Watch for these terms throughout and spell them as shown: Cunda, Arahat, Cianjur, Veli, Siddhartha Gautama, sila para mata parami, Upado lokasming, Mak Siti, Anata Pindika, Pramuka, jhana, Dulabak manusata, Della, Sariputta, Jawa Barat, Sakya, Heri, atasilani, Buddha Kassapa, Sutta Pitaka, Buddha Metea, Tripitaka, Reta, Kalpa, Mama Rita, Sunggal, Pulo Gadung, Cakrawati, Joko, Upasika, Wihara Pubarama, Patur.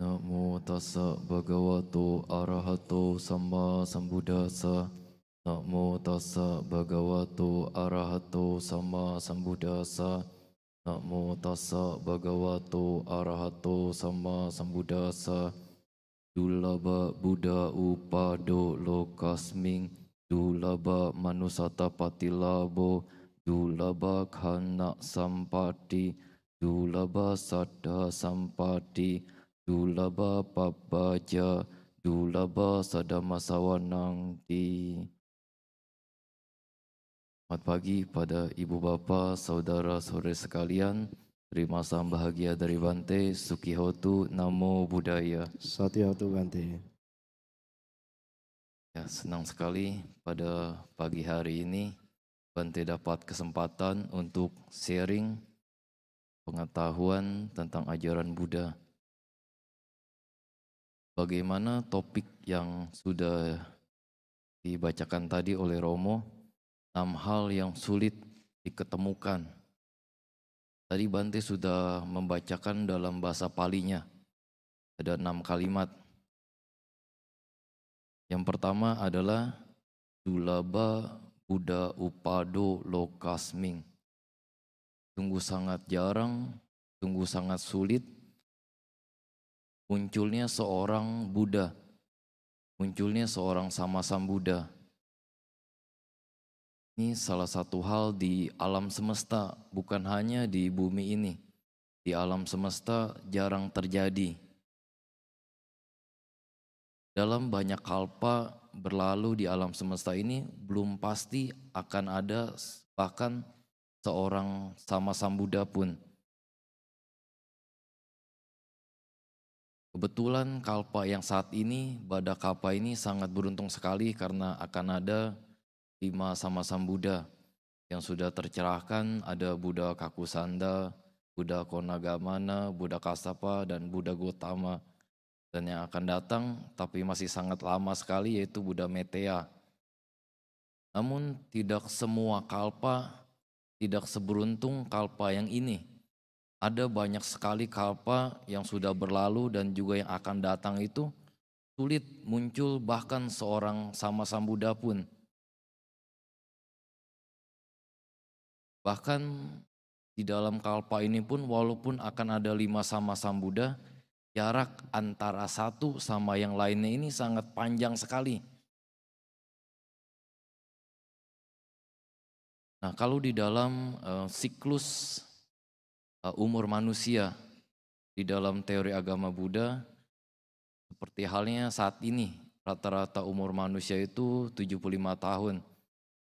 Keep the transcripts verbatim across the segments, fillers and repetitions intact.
Namo Tassa bhagavato arahato sama sambu dasa. Namo Tassa bhagavato arahato sama sambu dasa. Namo Tassa bhagavato arahato sama sambu dasa. Dulabak buddha upado lokasming. Dulabak manusata patilabo. Dulabak hanak sampati. Dulaba sada sampati. Dulaba papaja. Dulaba sada masawanangti. Selamat pagi pada ibu bapa, saudara saudari sekalian. Terima salam bahagia dari Bante Sukihotu, Namo Buddhaya. Satyatu Bante. Ya, senang sekali pada pagi hari ini Bante dapat kesempatan untuk sharing pengetahuan tentang ajaran Buddha. Bagaimana topik yang sudah dibacakan tadi oleh Romo, enam hal yang sulit diketemukan. Tadi Bante sudah membacakan dalam bahasa Palinya, ada enam kalimat. Yang pertama adalah Dulaba buddha upado lokasming. Sungguh sangat jarang, sungguh sangat sulit munculnya seorang Buddha, munculnya seorang sama sambuddha. Ini salah satu hal di alam semesta, bukan hanya di bumi ini. Di alam semesta jarang terjadi. Dalam banyak kalpa berlalu di alam semesta ini belum pasti akan ada bahkan seorang sama sambuddha pun. Kebetulan kalpa yang saat ini, pada kalpa ini sangat beruntung sekali karena akan ada lima sama sambuddha yang sudah tercerahkan. Ada Buddha Kakusanda, Buddha Konagamana, Buddha Kassapa, dan Buddha Gotama. Dan yang akan datang tapi masih sangat lama sekali yaitu Buddha Metea. Namun tidak semua kalpa, tidak seberuntung kalpa yang ini. Ada banyak sekali kalpa yang sudah berlalu dan juga yang akan datang itu sulit muncul bahkan seorang sama sambuddha pun. Bahkan di dalam kalpa ini pun walaupun akan ada lima sama sambuddha, jarak antara satu sama yang lainnya ini sangat panjang sekali. Nah, kalau di dalam uh, siklus uh, umur manusia, di dalam teori agama Buddha, seperti halnya saat ini, rata-rata umur manusia itu tujuh puluh lima tahun.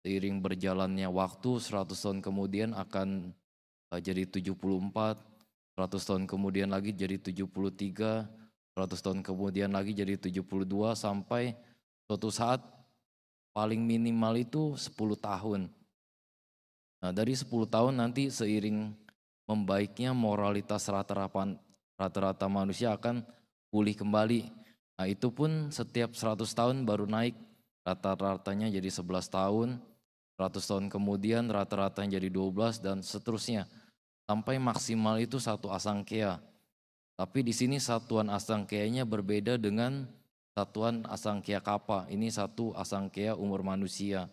Seiring berjalannya waktu, seratus tahun kemudian akan uh, jadi tujuh puluh empat, seratus tahun kemudian lagi jadi tujuh puluh tiga, seratus tahun kemudian lagi jadi tujuh puluh dua, sampai suatu saat paling minimal itu sepuluh tahun. Nah, dari sepuluh tahun nanti seiring membaiknya moralitas rata-rata manusia akan pulih kembali. Nah, itu pun setiap seratus tahun baru naik, rata-ratanya jadi sebelas tahun, seratus tahun kemudian rata-ratanya jadi dua belas dan seterusnya. Sampai maksimal itu satu asangkeya. Tapi di sini satuan asangkeyanya berbeda dengan satuan asangkeya kappa. Ini satu asangkeya umur manusia.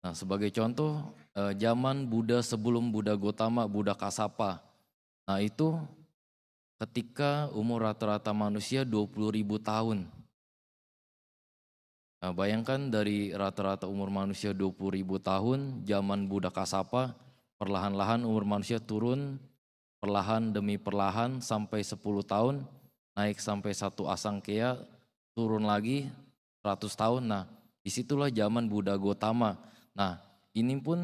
Nah, sebagai contoh, zaman Buddha sebelum Buddha Gotama, Buddha Kassapa. Nah, itu ketika umur rata-rata manusia dua puluh ribu tahun. Nah, bayangkan dari rata-rata umur manusia dua puluh ribu tahun, zaman Buddha Kassapa, perlahan-lahan umur manusia turun, perlahan demi perlahan sampai sepuluh tahun, naik sampai satu asangkeya, turun lagi seratus tahun. Nah, disitulah zaman Buddha Gotama. Nah, ini pun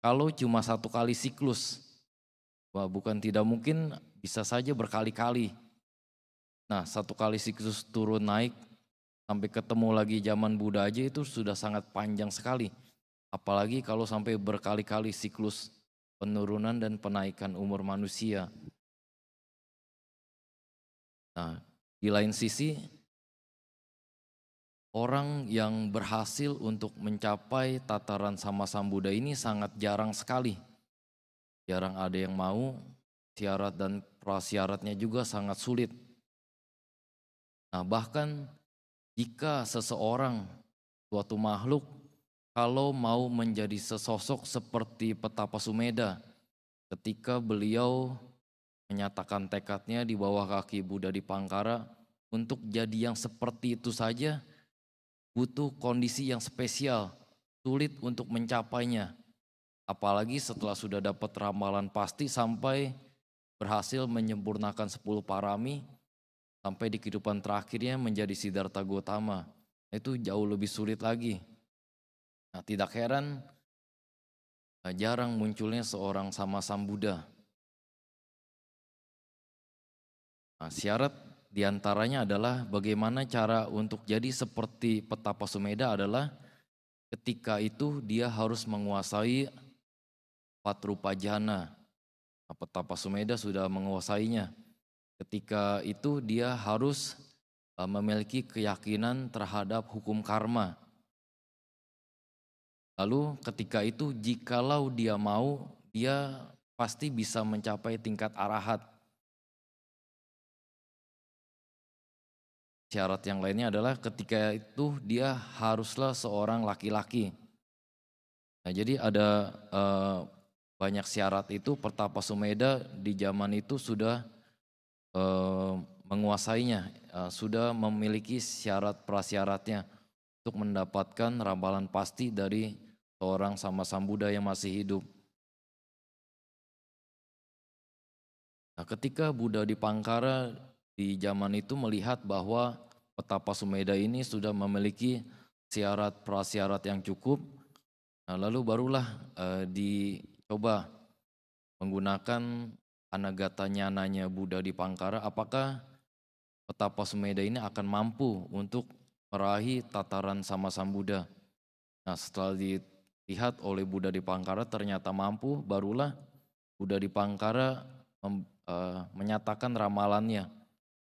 kalau cuma satu kali siklus, wah, bukan tidak mungkin, bisa saja berkali-kali. Nah, satu kali siklus turun naik, sampai ketemu lagi zaman Buddha aja itu sudah sangat panjang sekali. Apalagi kalau sampai berkali-kali siklus penurunan dan penaikan umur manusia. Nah, di lain sisi, orang yang berhasil untuk mencapai tataran sama sambuddha ini sangat jarang sekali. Jarang ada yang mau, syarat dan prasyaratnya juga sangat sulit. Nah, bahkan jika seseorang, suatu makhluk, kalau mau menjadi sesosok seperti Petapa Sumedha, ketika beliau menyatakan tekadnya di bawah kaki Buddha Dipankara, untuk jadi yang seperti itu saja butuh kondisi yang spesial, sulit untuk mencapainya. Apalagi setelah sudah dapat ramalan pasti sampai berhasil menyempurnakan sepuluh parami, sampai di kehidupan terakhirnya menjadi Siddhartha Gautama. Itu jauh lebih sulit lagi. Nah, tidak heran jarang munculnya seorang sama sam Buddha. Nah, syarat diantaranya adalah bagaimana cara untuk jadi seperti Petapa Sumedha adalah ketika itu dia harus menguasai empat rupa jhana. Nah, Petapa Sumedha sudah menguasainya. Ketika itu dia harus memiliki keyakinan terhadap hukum karma. Lalu ketika itu jikalau dia mau, dia pasti bisa mencapai tingkat arahat. Syarat yang lainnya adalah ketika itu dia haruslah seorang laki-laki. Nah, jadi ada eh, banyak syarat itu Petapa Sumedha di zaman itu sudah eh, menguasainya, eh, sudah memiliki syarat prasyaratnya untuk mendapatkan ramalan pasti dari seorang sama sam Buddha yang masih hidup. Nah, ketika Buddha Dipankara di zaman itu melihat bahwa Petapa Sumedha ini sudah memiliki syarat prasyarat yang cukup, nah, lalu barulah eh, dicoba menggunakan anagata nyananya Buddha Dipankara, apakah Petapa Sumedha ini akan mampu untuk meraih tataran sama sam Buddha. Nah, setelah dilihat oleh Buddha Dipankara ternyata mampu, barulah Buddha Dipankara mem, uh, menyatakan ramalannya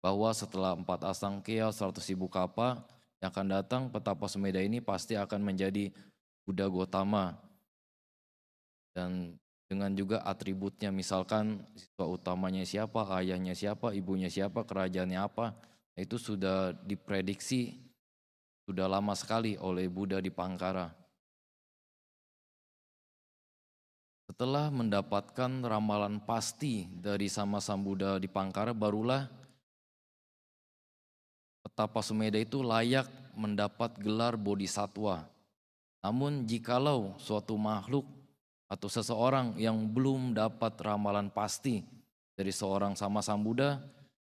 bahwa setelah empat asangkeya, seratus ribu kappa yang akan datang, Petapa Sumedha ini pasti akan menjadi Buddha Gotama. Dan dengan juga atributnya, misalkan siswa utamanya siapa, ayahnya siapa, ibunya siapa, kerajaannya apa, itu sudah diprediksi sudah lama sekali oleh Buddha Dipankara. Setelah mendapatkan ramalan pasti dari sama sam Buddha Dipankara, barulah Petapa Sumedha itu layak mendapat gelar bodhisattva. Namun jikalau suatu makhluk atau seseorang yang belum dapat ramalan pasti dari seorang sama sam Buddha,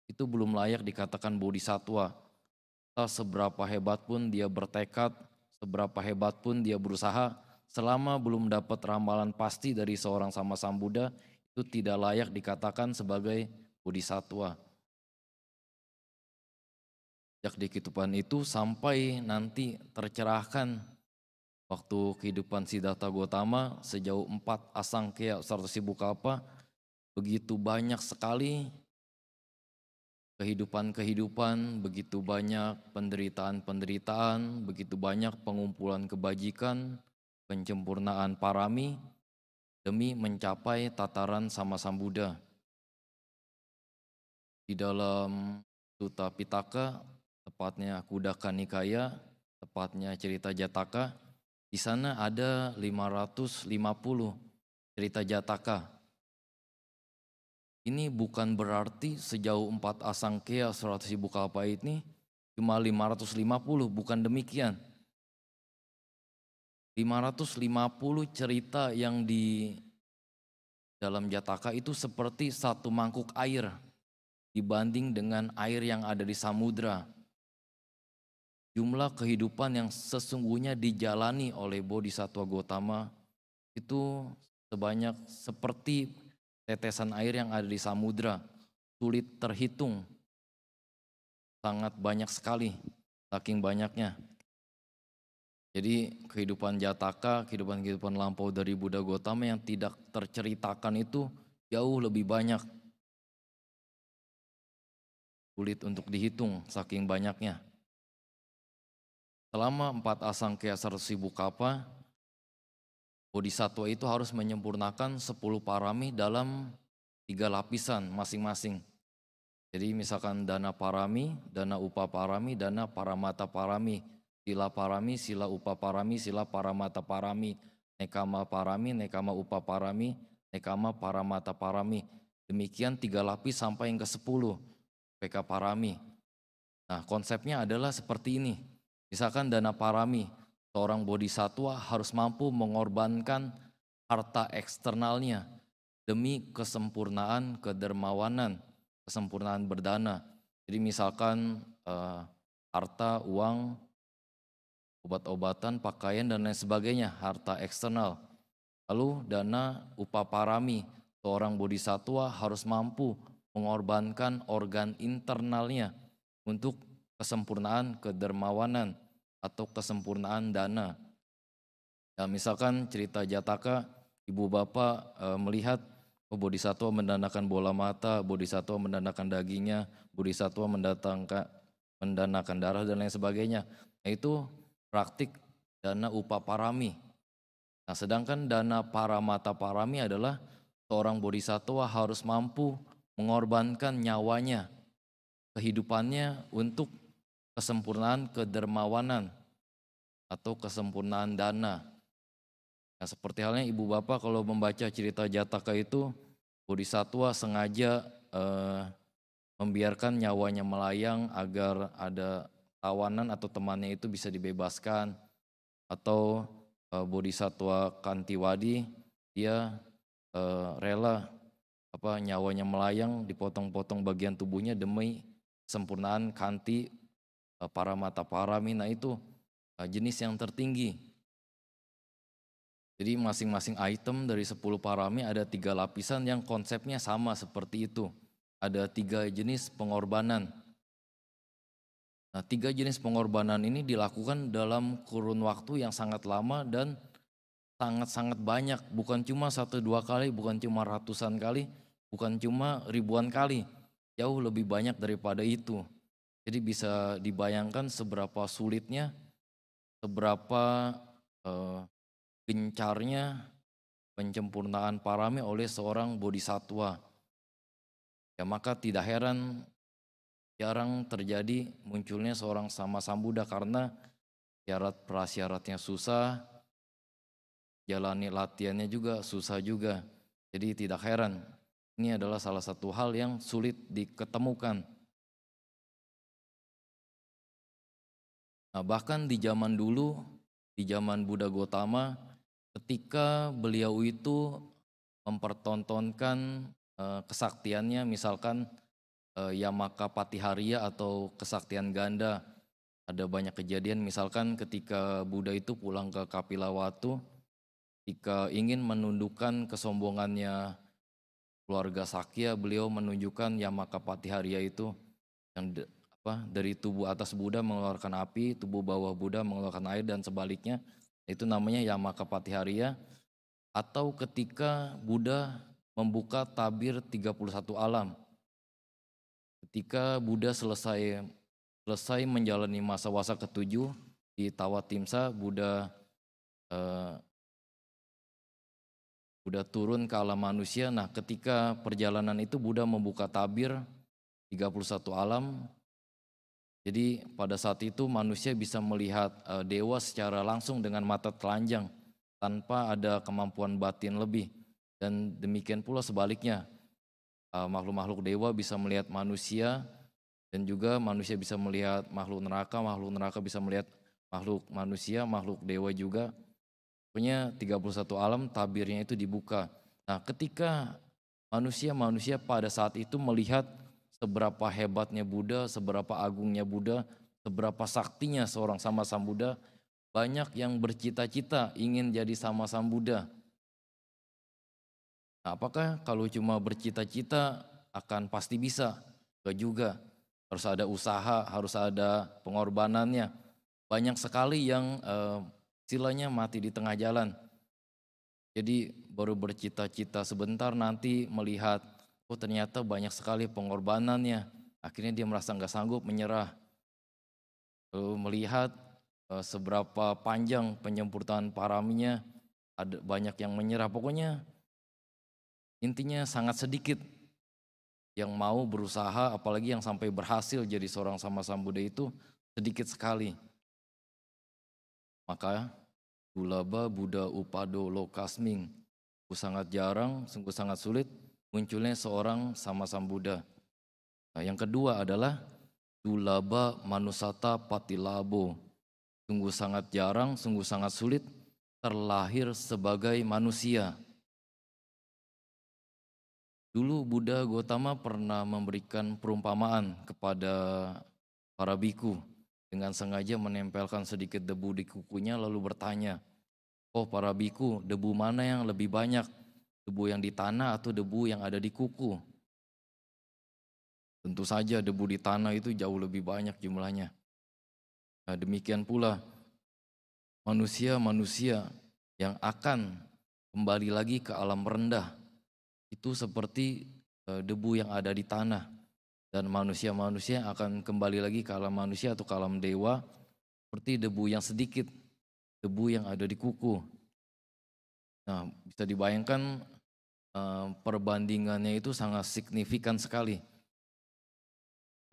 itu belum layak dikatakan bodhisattva. Seberapa hebat pun dia bertekad, seberapa hebat pun dia berusaha, selama belum dapat ramalan pasti dari seorang sama sam Buddha, itu tidak layak dikatakan sebagai bodhisattva. Sejak di kehidupan itu sampai nanti tercerahkan waktu kehidupan Siddhartha Gautama, sejauh empat asangkeya seratus ribu kappa, begitu banyak sekali kehidupan-kehidupan, begitu banyak penderitaan-penderitaan, begitu banyak pengumpulan kebajikan, penyempurnaan parami, demi mencapai tataran sama sam Buddha. Di dalam Sutta Pitaka, tepatnya Khuddaka Nikaya, tepatnya cerita Jataka, di sana ada lima ratus lima puluh cerita Jataka. Ini bukan berarti sejauh empat asangkeya seratus ribu kappa ini cuma lima ratus lima puluh, bukan demikian. lima ratus lima puluh cerita yang di dalam Jataka itu seperti satu mangkuk air dibanding dengan air yang ada di samudra. Jumlah kehidupan yang sesungguhnya dijalani oleh Bodhisattva Gautama itu sebanyak seperti tetesan air yang ada di samudra, sulit terhitung, sangat banyak sekali, saking banyaknya. Jadi kehidupan Jataka, kehidupan-kehidupan lampau dari Buddha Gotama yang tidak terceritakan itu jauh lebih banyak. Sulit untuk dihitung, saking banyaknya. Selama empat asangkeya seratus ribu kappa, bodhisattva itu harus menyempurnakan sepuluh parami dalam tiga lapisan masing-masing. Jadi misalkan dana parami, dana upa parami, dana para mata parami, sila parami, sila upa parami, sila para mata parami, nekama parami, nekama upa parami, nekama para mata parami. Demikian tiga lapis sampai yang ke sepuluh, P K parami. Nah, konsepnya adalah seperti ini. Misalkan dana parami, seorang bodhisattva harus mampu mengorbankan harta eksternalnya demi kesempurnaan kedermawanan, kesempurnaan berdana. Jadi misalkan eh, harta, uang, obat-obatan, pakaian dan lain sebagainya, harta eksternal. Lalu dana upaparami, seorang bodhisattva harus mampu mengorbankan organ internalnya untuk kesempurnaan kedermawanan atau kesempurnaan dana. Ya, misalkan cerita Jataka, ibu bapak eh, melihat oh, bodhisattva mendanakan bola mata, bodhisattva mendanakan dagingnya, bodhisattva mendatangkan mendanakan darah dan lain sebagainya. Nah, itu praktik dana upaparami. Nah, sedangkan dana para mata parami adalah seorang bodhisattva harus mampu mengorbankan nyawanya, kehidupannya untuk kesempurnaan kedermawanan atau kesempurnaan dana. Nah, seperti halnya ibu bapak kalau membaca cerita Jataka itu, bodhisattva sengaja eh, membiarkan nyawanya melayang agar ada tawanan atau temannya itu bisa dibebaskan. Atau eh, bodhisattva Kantiwadi, dia eh, rela apa nyawanya melayang, dipotong-potong bagian tubuhnya demi kesempurnaan kanti eh, para mata parami. Nah, itu eh, jenis yang tertinggi. Jadi masing-masing item dari sepuluh parami ada tiga lapisan yang konsepnya sama seperti itu. Ada tiga jenis pengorbanan. Nah, tiga jenis pengorbanan ini dilakukan dalam kurun waktu yang sangat lama dan sangat-sangat banyak. Bukan cuma satu dua kali, bukan cuma ratusan kali, bukan cuma ribuan kali. Jauh lebih banyak daripada itu. Jadi bisa dibayangkan seberapa sulitnya, seberapa eh, gencarnya penyempurnaan parami oleh seorang bodhisattva. Ya, maka tidak heran jarang terjadi munculnya seorang sama sambuddha, karena syarat prasyaratnya susah, jalani latihannya juga susah juga. Jadi tidak heran ini adalah salah satu hal yang sulit diketemukan. Nah, bahkan di zaman dulu, di zaman Buddha Gotama, ketika beliau itu mempertontonkan eh, kesaktiannya, misalkan eh, Yamaka Patihariya atau kesaktian ganda. Ada banyak kejadian, misalkan ketika Buddha itu pulang ke Kapilawatu, ketika ingin menundukkan kesombongannya keluarga Sakya, beliau menunjukkan Yamaka Patihariya itu yang de, apa, dari tubuh atas Buddha mengeluarkan api, tubuh bawah Buddha mengeluarkan air dan sebaliknya. Itu namanya Yamaka Patihariya. Atau ketika Buddha membuka tabir tiga puluh satu alam. Ketika Buddha selesai selesai menjalani masa wasa ketujuh di Tawatimsa, Buddha eh, Buddha turun ke alam manusia. Nah, ketika perjalanan itu Buddha membuka tabir tiga puluh satu alam. Jadi pada saat itu manusia bisa melihat dewa secara langsung dengan mata telanjang tanpa ada kemampuan batin lebih. Dan demikian pula sebaliknya, makhluk-makhluk dewa bisa melihat manusia, dan juga manusia bisa melihat makhluk neraka, makhluk neraka bisa melihat makhluk manusia, makhluk dewa juga. Pokoknya tiga puluh satu alam tabirnya itu dibuka. Nah, ketika manusia-manusia pada saat itu melihat seberapa hebatnya Buddha, seberapa agungnya Buddha, seberapa saktinya seorang sama sambuddha, banyak yang bercita-cita ingin jadi sama sambuddha. Nah, apakah kalau cuma bercita-cita akan pasti bisa? Enggak juga. Harus ada usaha, harus ada pengorbanannya. Banyak sekali yang eh, istilahnya mati di tengah jalan. Jadi baru bercita-cita sebentar, nanti melihat oh ternyata banyak sekali pengorbanannya, akhirnya dia merasa nggak sanggup, menyerah. Lalu melihat e, seberapa panjang penyempurnaan paraminya, ada banyak yang menyerah. Pokoknya Intinya sangat sedikit yang mau berusaha, apalagi yang sampai berhasil jadi seorang sama sambuddha itu sedikit sekali. Maka Dulaba Buddha Upado lokasming, sungguh sangat jarang, sungguh sangat sulit munculnya seorang sama sambuddha. Nah, yang kedua adalah Dulaba manusata patilabo, sungguh sangat jarang, sungguh sangat sulit terlahir sebagai manusia. Dulu Buddha Gotama pernah memberikan perumpamaan kepada para biku dengan sengaja menempelkan sedikit debu di kukunya lalu bertanya, "Oh para biku, debu mana yang lebih banyak? Debu yang di tanah atau debu yang ada di kuku?" Tentu saja debu di tanah itu jauh lebih banyak jumlahnya. Nah, demikian pula manusia-manusia yang akan kembali lagi ke alam rendah itu seperti debu yang ada di tanah, dan manusia-manusia yang akan kembali lagi ke alam manusia atau ke alam dewa seperti debu yang sedikit, debu yang ada di kuku. Nah, bisa dibayangkan perbandingannya itu sangat signifikan sekali.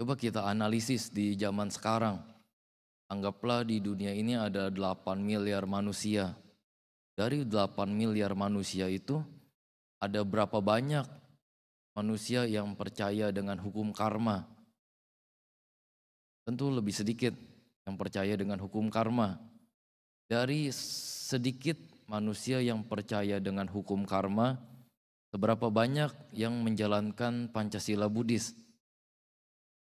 Coba kita analisis di zaman sekarang. Anggaplah di dunia ini ada delapan miliar manusia. Dari delapan miliar manusia itu ada berapa banyak manusia yang percaya dengan hukum karma? Tentu lebih sedikit yang percaya dengan hukum karma. Dari sedikit manusia yang percaya dengan hukum karma, seberapa banyak yang menjalankan Pancasila Buddhis?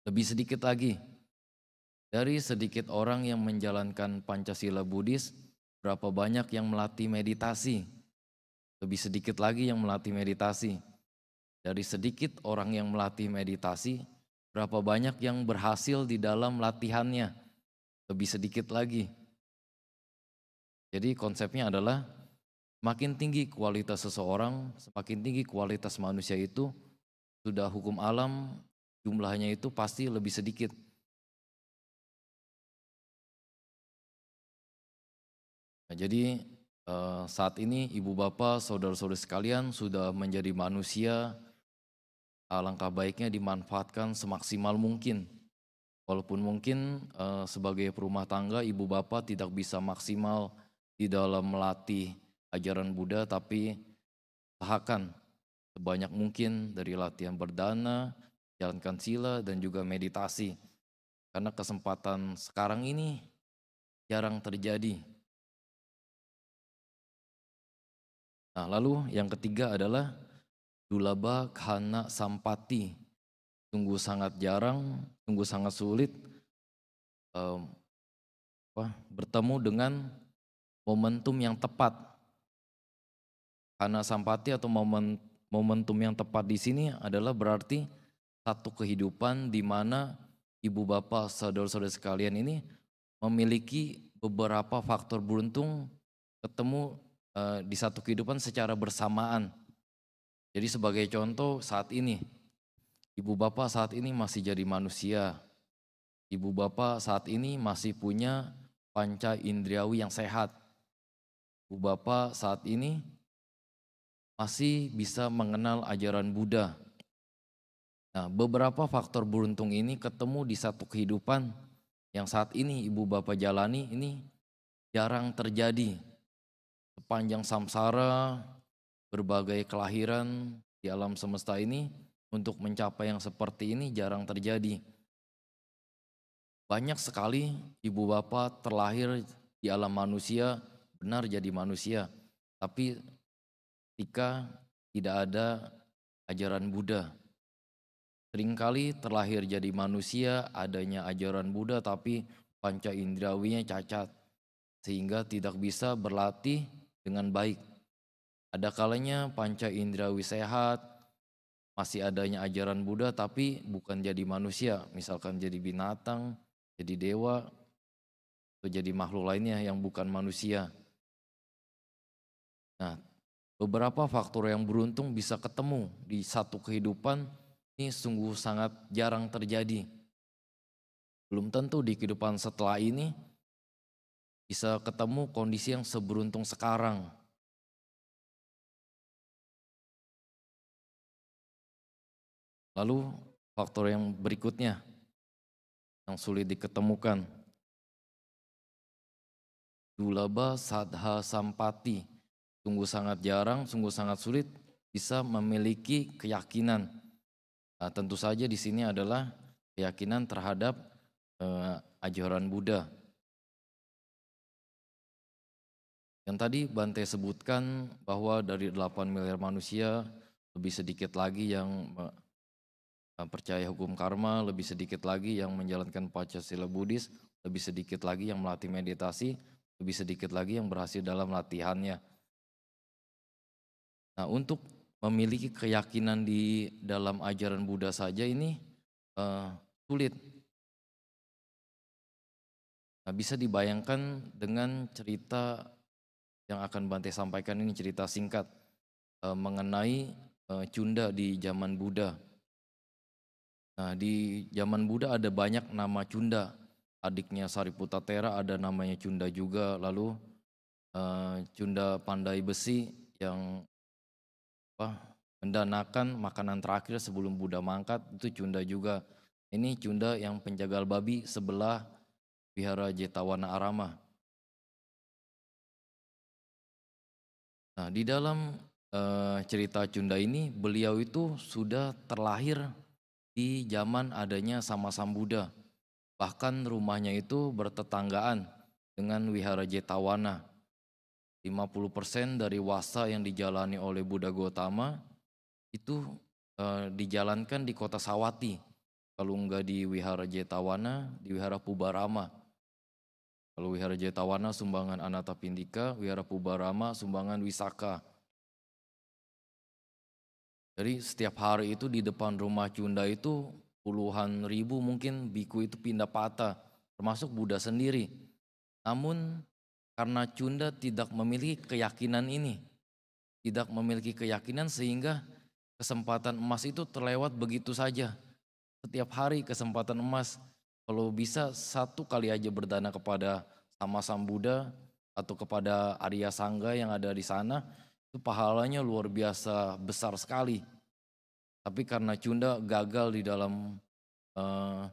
Lebih sedikit lagi. Dari sedikit orang yang menjalankan Pancasila Buddhis, berapa banyak yang melatih meditasi? Lebih sedikit lagi yang melatih meditasi. Dari sedikit orang yang melatih meditasi, berapa banyak yang berhasil di dalam latihannya? Lebih sedikit lagi. Jadi konsepnya adalah makin tinggi kualitas seseorang, semakin tinggi kualitas manusia itu, sudah hukum alam jumlahnya itu pasti lebih sedikit. Nah, jadi saat ini ibu bapak, saudara-saudari sekalian sudah menjadi manusia, alangkah baiknya dimanfaatkan semaksimal mungkin. Walaupun mungkin sebagai perumah tangga ibu bapak tidak bisa maksimal di dalam melatih ajaran Buddha, tapi usahakan sebanyak mungkin dari latihan berdana, jalankan sila dan juga meditasi. Karena kesempatan sekarang ini jarang terjadi. Nah, lalu yang ketiga adalah Dulabak hanak sampati, sungguh sangat jarang, sungguh sangat sulit um, apa, bertemu dengan momentum yang tepat. Hanak sampati atau momen, momentum yang tepat di sini adalah berarti satu kehidupan di mana ibu bapak saudara-saudara sekalian ini memiliki beberapa faktor beruntung ketemu di satu kehidupan secara bersamaan. Jadi sebagai contoh saat ini, ibu bapak saat ini masih jadi manusia, ibu bapak saat ini masih punya panca indriawi yang sehat, ibu bapak saat ini masih bisa mengenal ajaran Buddha. Nah, beberapa faktor beruntung ini ketemu di satu kehidupan yang saat ini ibu bapak jalani ini jarang terjadi. Sepanjang samsara, berbagai kelahiran di alam semesta ini untuk mencapai yang seperti ini jarang terjadi. Banyak sekali ibu bapak terlahir di alam manusia, benar jadi manusia. Tapi ketika tidak ada ajaran Buddha. Seringkali terlahir jadi manusia, adanya ajaran Buddha tapi panca indrawinya cacat. Sehingga tidak bisa berlatih dengan baik. Ada kalanya panca indrawi sehat, masih adanya ajaran Buddha tapi bukan jadi manusia, misalkan jadi binatang, jadi dewa, atau jadi makhluk lainnya yang bukan manusia. Nah, beberapa faktor yang beruntung bisa ketemu di satu kehidupan ini sungguh sangat jarang terjadi. Belum tentu di kehidupan setelah ini bisa ketemu kondisi yang seberuntung sekarang. Lalu faktor yang berikutnya yang sulit diketemukan, Dulaba sadha sampati, sungguh sangat jarang, sungguh sangat sulit bisa memiliki keyakinan. Nah, tentu saja di sini adalah keyakinan terhadap eh, ajaran Buddha. Yang tadi Bante sebutkan bahwa dari delapan miliar manusia lebih sedikit lagi yang percaya hukum karma, lebih sedikit lagi yang menjalankan Pancasila Buddhis, lebih sedikit lagi yang melatih meditasi, lebih sedikit lagi yang berhasil dalam latihannya. Nah, untuk memiliki keyakinan di dalam ajaran Buddha saja ini eh, sulit. Nah, bisa dibayangkan dengan cerita yang akan Bante sampaikan ini, cerita singkat e, mengenai e, Cunda di zaman Buddha. Nah, di zaman Buddha ada banyak nama Cunda. Adiknya Sariputta Tera ada namanya Cunda juga. Lalu e, Cunda pandai besi yang apa, mendanakan makanan terakhir sebelum Buddha mangkat itu Cunda juga. Ini Cunda yang penjagal babi sebelah Wihara Jetawana Arama. Nah, di dalam e, cerita Cunda ini, beliau itu sudah terlahir di zaman adanya sama sambu Buddha. Bahkan rumahnya itu bertetanggaan dengan Wihara Jetawana. lima puluh persen dari wasa yang dijalani oleh Buddha Gotama itu e, dijalankan di kota Sawati. Kalau enggak di Wihara Jetawana, di Wihara Pubarama. Lalu Wihara Jetawana sumbangan Anata Pindika, Wihara Pubarama sumbangan Wisaka. Jadi setiap hari itu di depan rumah Cunda itu puluhan ribu mungkin biku itu pindah patah, termasuk Buddha sendiri. Namun karena Cunda tidak memiliki keyakinan ini, tidak memiliki keyakinan sehingga kesempatan emas itu terlewat begitu saja. Setiap hari kesempatan emas. Kalau bisa satu kali aja berdana kepada sama sambu Buddha atau kepada Arya Sangga yang ada di sana, itu pahalanya luar biasa besar sekali. Tapi karena Cunda gagal di dalam eh,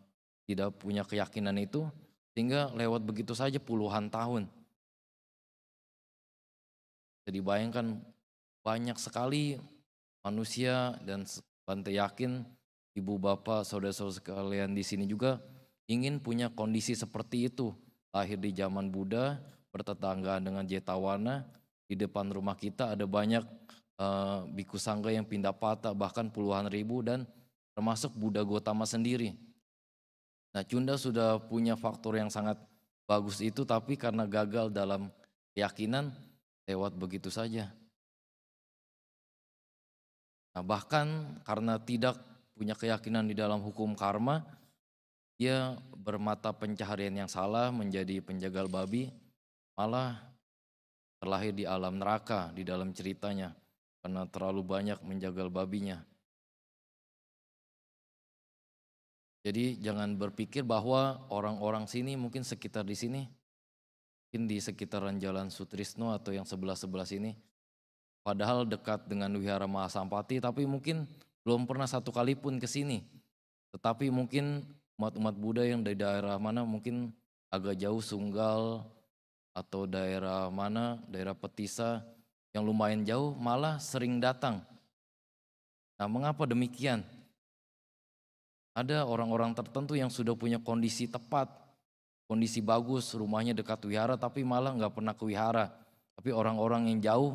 tidak punya keyakinan itu, sehingga lewat begitu saja puluhan tahun. Jadi bayangkan banyak sekali manusia, dan Bante yakin ibu bapak saudara-saudara sekalian di sini juga ingin punya kondisi seperti itu, lahir di zaman Buddha, bertetanggaan dengan Jetawana, di depan rumah kita ada banyak e, biku sangga yang pindah patah, bahkan puluhan ribu, dan termasuk Buddha Gotama sendiri. Nah, Cunda sudah punya faktor yang sangat bagus itu, tapi karena gagal dalam keyakinan, lewat begitu saja. Nah, bahkan karena tidak punya keyakinan di dalam hukum karma, dia bermata pencaharian yang salah, menjadi penjagal babi, malah terlahir di alam neraka di dalam ceritanya karena terlalu banyak menjagal babinya. Jadi jangan berpikir bahwa orang-orang sini mungkin sekitar di sini, mungkin di sekitaran Jalan Sutrisno atau yang sebelah-sebelah sini, padahal dekat dengan Wihara Mahasampati, tapi mungkin belum pernah satu kali pun ke sini. Tetapi mungkin umat-umat Buddha yang dari daerah mana mungkin agak jauh, Sunggal atau daerah mana, daerah Petisa yang lumayan jauh, malah sering datang. Nah, mengapa demikian? Ada orang-orang tertentu yang sudah punya kondisi tepat, kondisi bagus, rumahnya dekat wihara tapi malah nggak pernah ke wihara. Tapi orang-orang yang jauh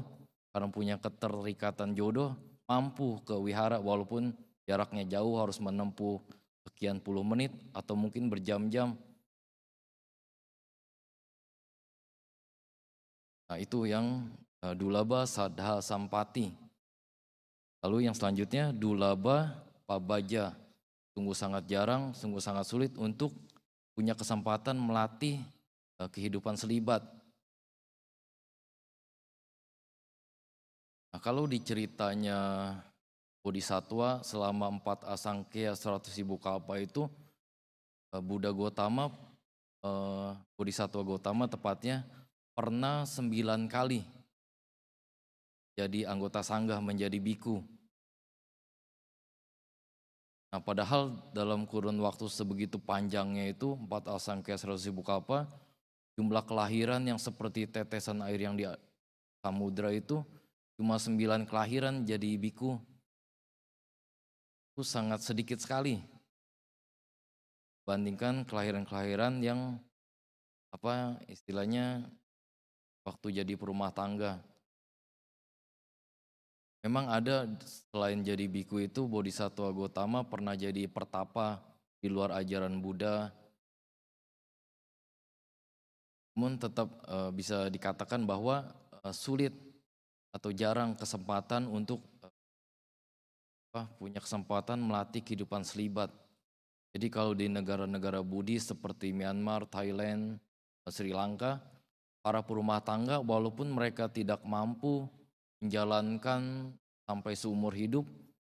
karena punya keterikatan jodoh mampu ke wihara walaupun jaraknya jauh, harus menempuh sekian puluh menit atau mungkin berjam-jam. Nah, itu yang Dulaba sadha sampati. Lalu yang selanjutnya Dulaba papaja. Sungguh sangat jarang, sungguh sangat sulit untuk punya kesempatan melatih kehidupan selibat. Nah, kalau di ceritanya Bodhisattva selama empat asangkeya seratus ribu kalpa itu, Buddha Gotama, eh, Bodhisattva Gotama tepatnya, pernah sembilan kali jadi anggota sanggah, menjadi biku. Nah, padahal dalam kurun waktu sebegitu panjangnya itu empat asangkeya seratus ribu kappa, jumlah kelahiran yang seperti tetesan air yang di samudra itu cuma sembilan kelahiran jadi biku. Itu sangat sedikit sekali. Bandingkan kelahiran-kelahiran yang apa istilahnya waktu jadi perumah tangga. Memang ada selain jadi biku itu Bodhisattva Gotama pernah jadi pertapa di luar ajaran Buddha. Namun tetap e, bisa dikatakan bahwa e, sulit atau jarang kesempatan untuk e, apa, punya kesempatan melatih kehidupan selibat. Jadi kalau di negara-negara Buddhis seperti Myanmar, Thailand, Sri Lanka, para perumah tangga walaupun mereka tidak mampu menjalankan sampai seumur hidup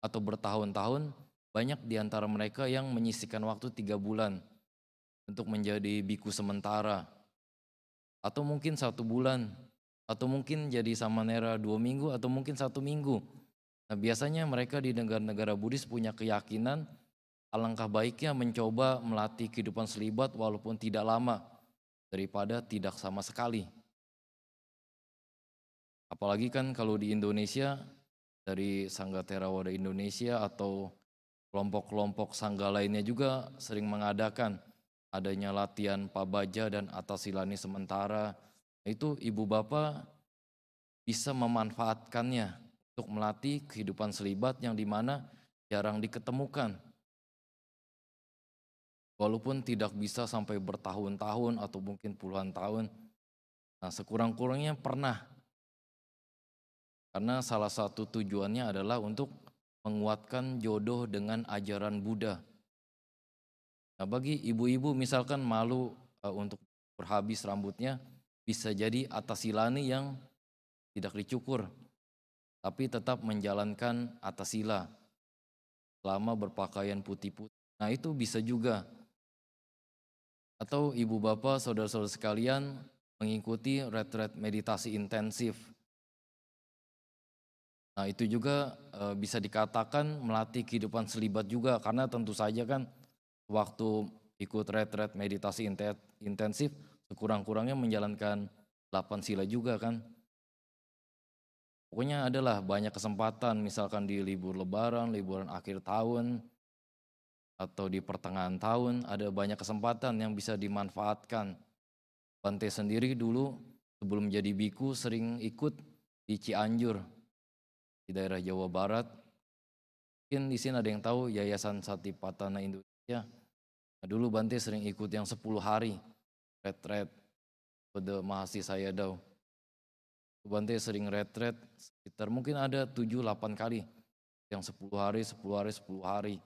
atau bertahun-tahun, banyak di antara mereka yang menyisihkan waktu tiga bulan untuk menjadi biku sementara, atau mungkin satu bulan, atau mungkin jadi samanera dua minggu, atau mungkin satu minggu. Nah, biasanya mereka di negara-negara Buddhis punya keyakinan alangkah baiknya mencoba melatih kehidupan selibat walaupun tidak lama daripada tidak sama sekali. Apalagi kan kalau di Indonesia, dari Sangga Theravada Indonesia atau kelompok-kelompok sangga lainnya juga sering mengadakan adanya latihan papaja dan atasilani sementara. Itu ibu bapak bisa memanfaatkannya untuk melatih kehidupan selibat yang dimana jarang diketemukan. Walaupun tidak bisa sampai bertahun-tahun atau mungkin puluhan tahun, nah sekurang-kurangnya pernah. Karena salah satu tujuannya adalah untuk menguatkan jodoh dengan ajaran Buddha. Nah, bagi ibu-ibu misalkan malu uh, untuk berhabis rambutnya, bisa jadi atasilani yang tidak dicukur, tapi tetap menjalankan atasila selama berpakaian putih-putih. Nah, itu bisa juga. Atau ibu bapak, saudara-saudara sekalian mengikuti retret meditasi intensif. Nah, itu juga e, bisa dikatakan melatih kehidupan selibat juga, karena tentu saja kan waktu ikut retret meditasi intensif sekurang-kurangnya menjalankan delapan sila juga kan. Pokoknya adalah banyak kesempatan, misalkan di libur lebaran, liburan akhir tahun, atau di pertengahan tahun, ada banyak kesempatan yang bisa dimanfaatkan. Bante sendiri dulu sebelum jadi biku sering ikut di Cianjur, di daerah Jawa Barat. Mungkin di sini ada yang tahu Yayasan Satipatthana Indonesia. Nah, dulu Bante sering ikut yang sepuluh hari retret pada mahasiswa saya dau. Bante sering retret sekitar mungkin ada tujuh delapan kali yang sepuluh hari, sepuluh hari, sepuluh hari.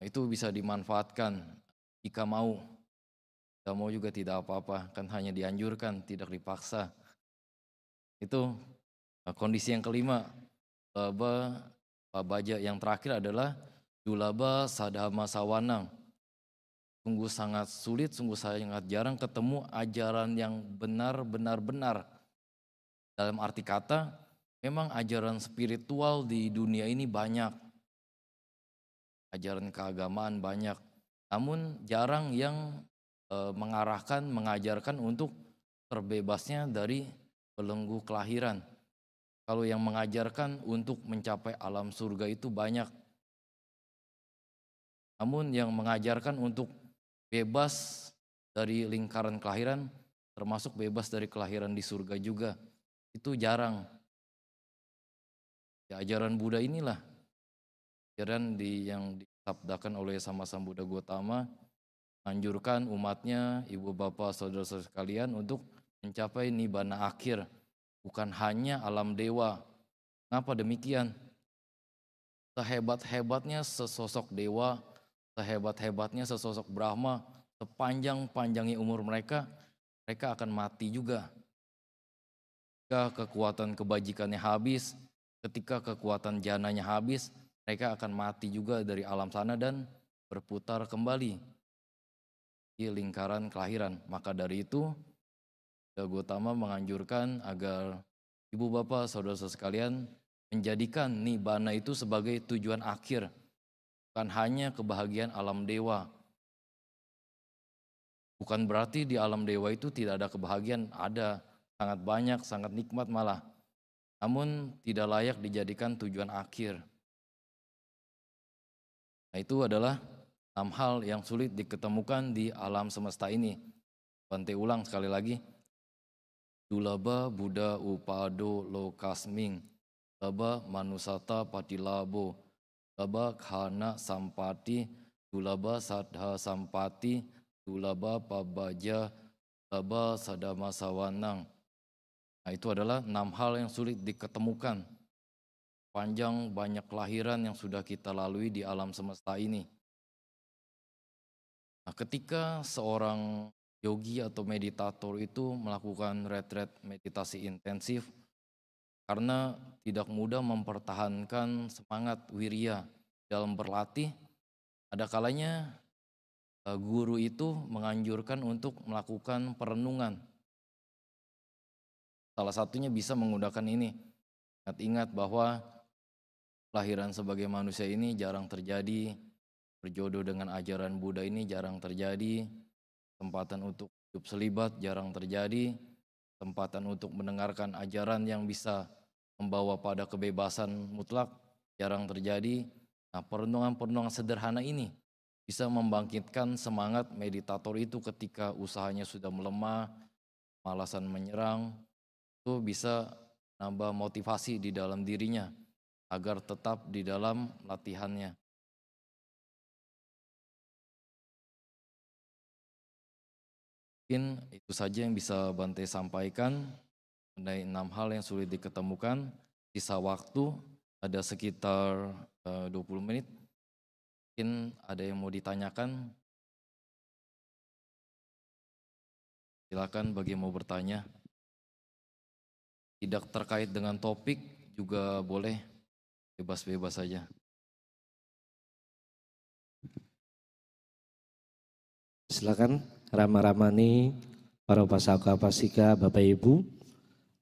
Nah, itu bisa dimanfaatkan jika mau. Jika mau juga tidak apa-apa, kan hanya dianjurkan, tidak dipaksa. Itu kondisi yang kelima. Dulaba papaja yang terakhir adalah Dulaba sadhama sawana. Sungguh sangat sulit, sungguh sangat jarang ketemu ajaran yang benar-benar-benar. Dalam arti kata, memang ajaran spiritual di dunia ini banyak. Ajaran keagamaan banyak. Namun jarang yang mengarahkan, mengajarkan untuk terbebasnya dari belenggu kelahiran. Kalau yang mengajarkan untuk mencapai alam surga itu banyak, namun yang mengajarkan untuk bebas dari lingkaran kelahiran, termasuk bebas dari kelahiran di surga juga, itu jarang. Ya, ajaran Buddha inilah ajaran di, yang disabdakan oleh Sama Sambu Buddha Gotama, anjurkan umatnya, ibu bapak, saudara-saudara sekalian untuk mencapai nibbana akhir, bukan hanya alam dewa. Kenapa demikian? Sehebat-hebatnya sesosok dewa, sehebat-hebatnya sesosok Brahma, sepanjang-panjangnya umur mereka, mereka akan mati juga. Ketika kekuatan kebajikannya habis, ketika kekuatan jananya habis, mereka akan mati juga dari alam sana dan berputar kembali di lingkaran kelahiran. Maka dari itu, Buddha Gotama menganjurkan agar ibu bapak, saudara-saudara sekalian menjadikan nibbana itu sebagai tujuan akhir, bukan hanya kebahagiaan alam dewa. Bukan berarti di alam dewa itu tidak ada kebahagiaan, ada, sangat banyak, sangat nikmat malah. Namun tidak layak dijadikan tujuan akhir. Nah, itu adalah enam hal yang sulit diketemukan di alam semesta ini. Bante ulang sekali lagi. Dulaba buddha upado lokasming. Dulaba manusata patilabo. Dulaba hanak sampati. Dulaba sadha sampati. Dulaba papaja. Dulaba sadama sawanang. Nah, itu adalah enam hal yang sulit diketemukan. Panjang banyak kelahiran yang sudah kita lalui di alam semesta ini. Nah, ketika seorang yogi atau meditator itu melakukan retret meditasi intensif, karena tidak mudah mempertahankan semangat wirya dalam berlatih, ada kalanya guru itu menganjurkan untuk melakukan perenungan. Salah satunya bisa menggunakan ini. Ingat-ingat bahwa kelahiran sebagai manusia ini jarang terjadi, berjodoh dengan ajaran Buddha ini jarang terjadi, kesempatan untuk hidup selibat jarang terjadi, kesempatan untuk mendengarkan ajaran yang bisa membawa pada kebebasan mutlak jarang terjadi. Nah, perenungan-perenungan sederhana ini bisa membangkitkan semangat meditator itu ketika usahanya sudah melemah, malasan menyerang. Itu bisa nambah motivasi di dalam dirinya agar tetap di dalam latihannya. Mungkin itu saja yang bisa Bante sampaikan mengenai enam hal yang sulit diketemukan. Sisa waktu ada sekitar dua puluh menit. Mungkin ada yang mau ditanyakan. Silakan bagi yang mau bertanya. Tidak terkait dengan topik juga boleh, bebas-bebas saja. Silakan. Rama-ramani, para upasaka upasika, Bapak Ibu,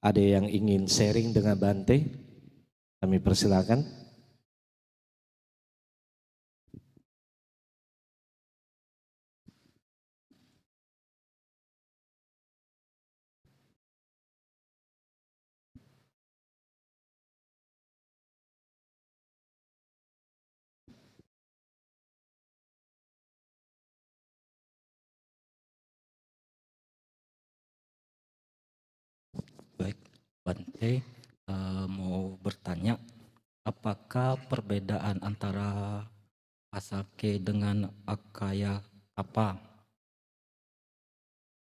ada yang ingin sharing dengan Bante? Kami persilakan. Bante uh, mau bertanya, apakah perbedaan antara asangke dengan asangkeya kappa?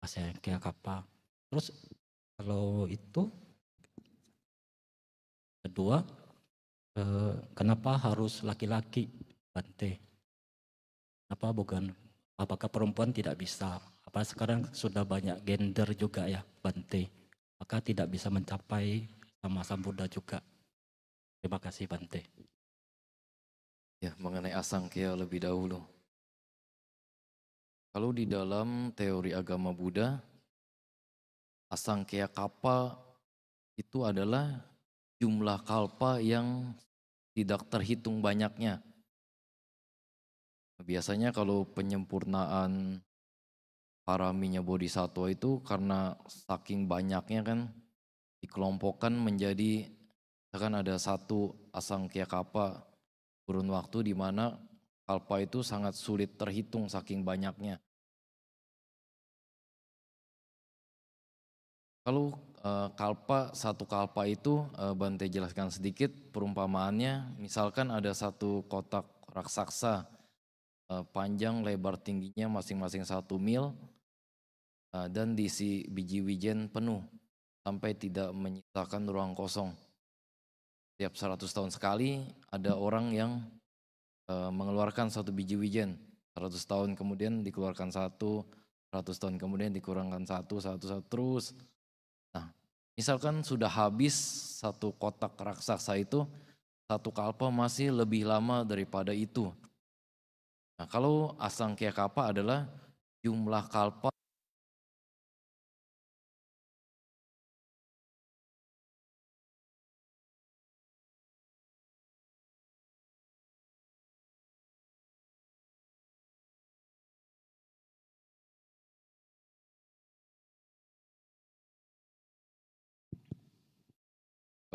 Asangkeya kappa. Terus kalau itu kedua, uh, kenapa harus laki-laki, Bante? Kenapa bukan? Apakah perempuan tidak bisa? Apa sekarang sudah banyak gender juga ya, Bante? Maka tidak bisa mencapai sama sambu dasa juga. Terima kasih Bante. Ya, mengenai asangkeya lebih dahulu. Kalau di dalam teori agama Buddha, asangkeya kappa itu adalah jumlah kalpa yang tidak terhitung banyaknya. Biasanya kalau penyempurnaan paraminya bodhisattva itu karena saking banyaknya kan dikelompokkan menjadi, kan ada satu asangkeya kappa, kurun waktu di mana kalpa itu sangat sulit terhitung saking banyaknya. Kalau e, kalpa, satu kalpa itu e, Bante jelaskan sedikit perumpamaannya. Misalkan ada satu kotak raksasa e, panjang lebar tingginya masing-masing satu mil. Dan diisi biji wijen penuh sampai tidak menyisakan ruang kosong. Setiap seratus tahun sekali ada orang yang e, mengeluarkan satu biji wijen. seratus tahun kemudian dikeluarkan satu, seratus tahun kemudian dikurangkan satu, satu, satu terus. Nah, misalkan sudah habis satu kotak raksasa itu, satu kalpa masih lebih lama daripada itu. Nah, kalau asangkeya kappa adalah jumlah kalpa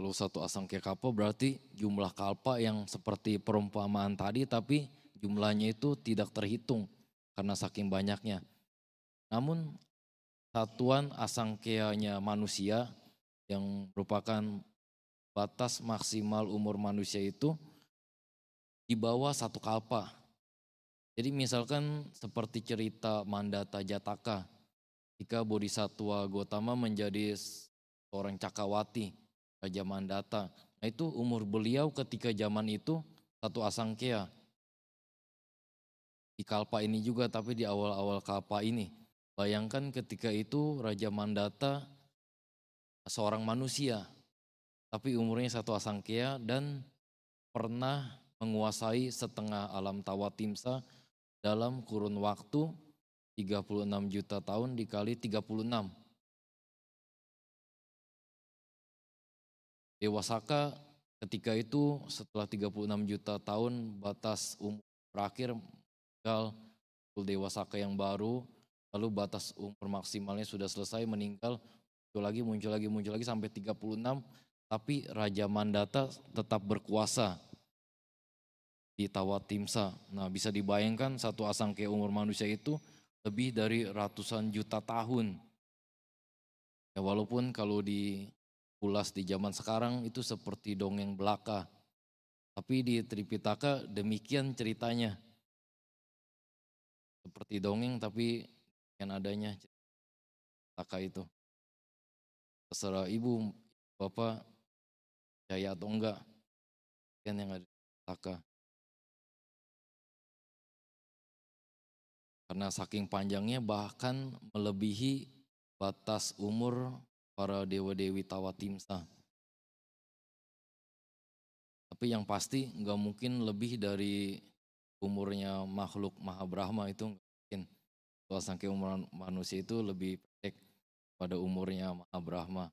Kalau satu asangkeya kappa berarti jumlah kalpa yang seperti perumpamaan tadi tapi jumlahnya itu tidak terhitung karena saking banyaknya. Namun satuan asangkeyanya manusia yang merupakan batas maksimal umur manusia itu di bawah satu kalpa. Jadi misalkan seperti cerita Mandata Jataka, ketika Bodhisattva Gotama menjadi seorang cakrawati, Raja Mandata. Nah itu umur beliau ketika zaman itu satu asangkeya. Di kalpa ini juga tapi di awal-awal kalpa ini. Bayangkan ketika itu Raja Mandata seorang manusia. Tapi umurnya satu asangkeya dan pernah menguasai setengah alam Tawatimsa dalam kurun waktu tiga puluh enam juta tahun dikali tiga puluh enam. Dewasaka ketika itu setelah tiga puluh enam juta tahun batas umur terakhir meninggal, Dewasaka yang baru, lalu batas umur maksimalnya sudah selesai meninggal, muncul lagi, muncul lagi, muncul lagi sampai tiga puluh enam, tapi Raja Mandata tetap berkuasa di Tawatimsa. Nah bisa dibayangkan satu asangkeya umur manusia itu lebih dari ratusan juta tahun. Ya, walaupun kalau di Pulas di zaman sekarang itu seperti dongeng belaka. Tapi di Tripitaka demikian ceritanya. Seperti dongeng tapi yang adanya Tripitaka itu. Terserah ibu, bapak, percaya atau enggak. Kan yang ada Tripitaka. Karena saking panjangnya bahkan melebihi batas umur para dewa-dewi Tawatimsa. Tapi yang pasti nggak mungkin lebih dari umurnya makhluk mahabrahma itu nggak mungkin. Soal sangke umur manusia itu lebih pendek pada umurnya mahabrahma.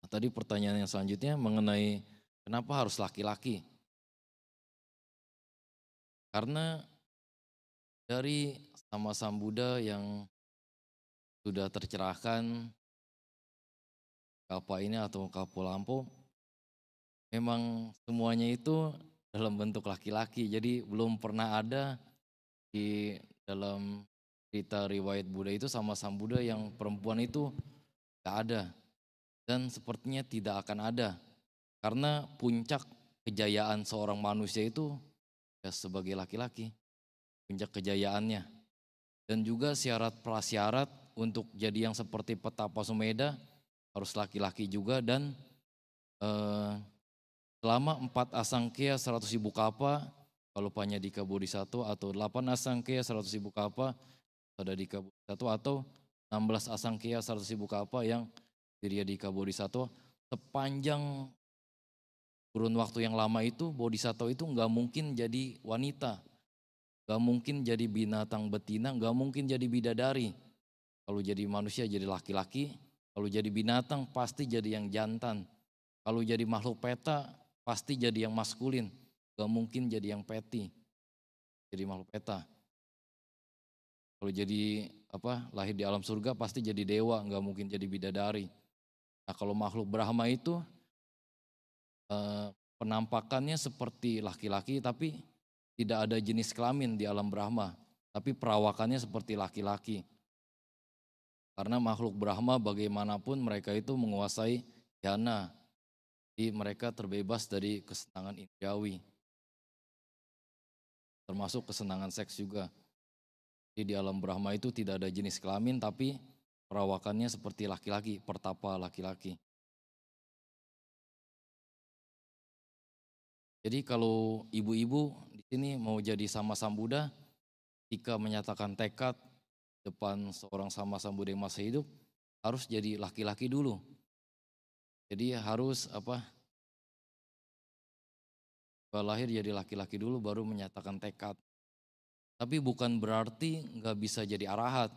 Nah, tadi pertanyaan yang selanjutnya mengenai kenapa harus laki-laki? Karena dari sama sambu Buddha yang sudah tercerahkan kalpa ini atau kalpa lampu, memang semuanya itu dalam bentuk laki-laki. Jadi belum pernah ada di dalam cerita riwayat Buddha itu sama sang Buddha yang perempuan itu tidak ada. Dan sepertinya tidak akan ada. Karena puncak kejayaan seorang manusia itu ya sebagai laki-laki. Puncak kejayaannya. Dan juga syarat-prasyarat untuk jadi yang seperti Petapa Sumedha harus laki-laki juga, dan eh, selama empat asangkeya seratus ribu kalpa kalau Panyadika Bodhisattva atau delapan asangkeya seratus ribu kalpa Sadadika Bodhisattva atau enam belas asangkeya seratus ribu kalpa yang Wiryadika Bodhisattva, sepanjang kurun waktu yang lama itu Bodhisattva itu nggak mungkin jadi wanita, nggak mungkin jadi binatang betina, nggak mungkin jadi bidadari. Kalau jadi manusia jadi laki-laki, kalau jadi binatang pasti jadi yang jantan. Kalau jadi makhluk peta pasti jadi yang maskulin, gak mungkin jadi yang peti, jadi makhluk peta. Kalau jadi apa lahir di alam surga pasti jadi dewa, gak mungkin jadi bidadari. Nah kalau makhluk Brahma itu eh, penampakannya seperti laki-laki tapi tidak ada jenis kelamin di alam Brahma, tapi perawakannya seperti laki-laki. Karena makhluk Brahma bagaimanapun mereka itu menguasai jana. Jadi mereka terbebas dari kesenangan indrawi. Termasuk kesenangan seks juga. Jadi di alam Brahma itu tidak ada jenis kelamin tapi perawakannya seperti laki-laki, pertapa laki-laki. Jadi kalau ibu-ibu di sini mau jadi sama-sama Buddha, ketika menyatakan tekad depan seorang sama sambu Buddha yang masih hidup harus jadi laki-laki dulu. Jadi harus apa? Lahir jadi laki-laki dulu baru menyatakan tekad. Tapi bukan berarti nggak bisa jadi arahat.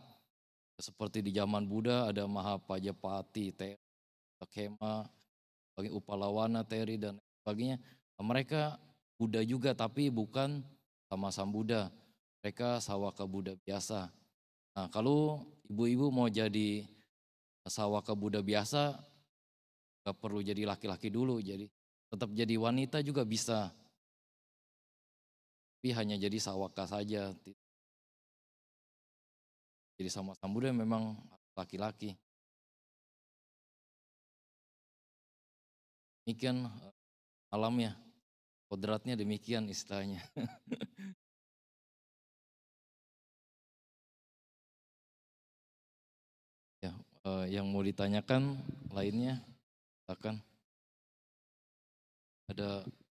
Seperti di zaman Buddha ada mahapaja pati, teri, kema, bagi upalawana teri dan sebagainya. Mereka Buddha juga tapi bukan sama sambu Buddha. Mereka sawaka Buddha biasa. Nah, kalau ibu-ibu mau jadi Sawaka Buddha biasa gak perlu jadi laki-laki dulu, jadi tetap jadi wanita juga bisa. Tapi hanya jadi sawaka saja. Jadi sama Sambuddha memang laki-laki. Demikian alamnya, kodratnya demikian istilahnya. Ya, eh, yang mau ditanyakan lainnya, silakan. Ada